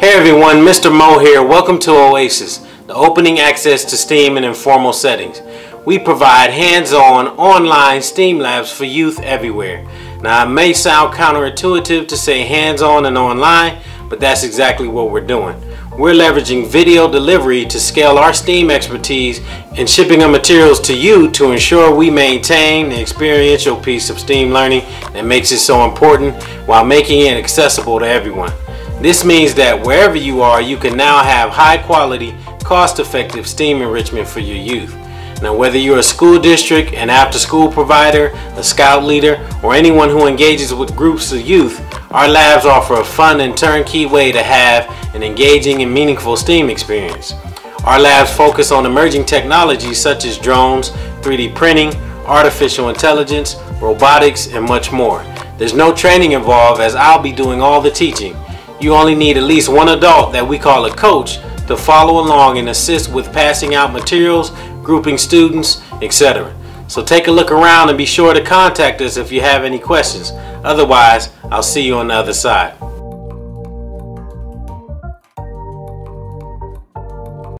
Hey everyone, Mr. Mo here. Welcome to OASIS, the opening access to STEAM in informal settings. We provide hands-on, online STEAM labs for youth everywhere. Now, it may sound counterintuitive to say hands-on and online, but that's exactly what we're doing. We're leveraging video delivery to scale our STEAM expertise and shipping our materials to you to ensure we maintain the experiential piece of STEAM learning that makes it so important while making it accessible to everyone. This means that wherever you are, you can now have high-quality, cost-effective STEAM enrichment for your youth. Now, whether you're a school district, an after-school provider, a scout leader, or anyone who engages with groups of youth, our labs offer a fun and turnkey way to have an engaging and meaningful STEAM experience. Our labs focus on emerging technologies such as drones, 3D printing, artificial intelligence, robotics, and much more. There's no training involved, as I'll be doing all the teaching. You only need at least one adult that we call a coach to follow along and assist with passing out materials, grouping students, etc. So take a look around and be sure to contact us if you have any questions. Otherwise, I'll see you on the other side.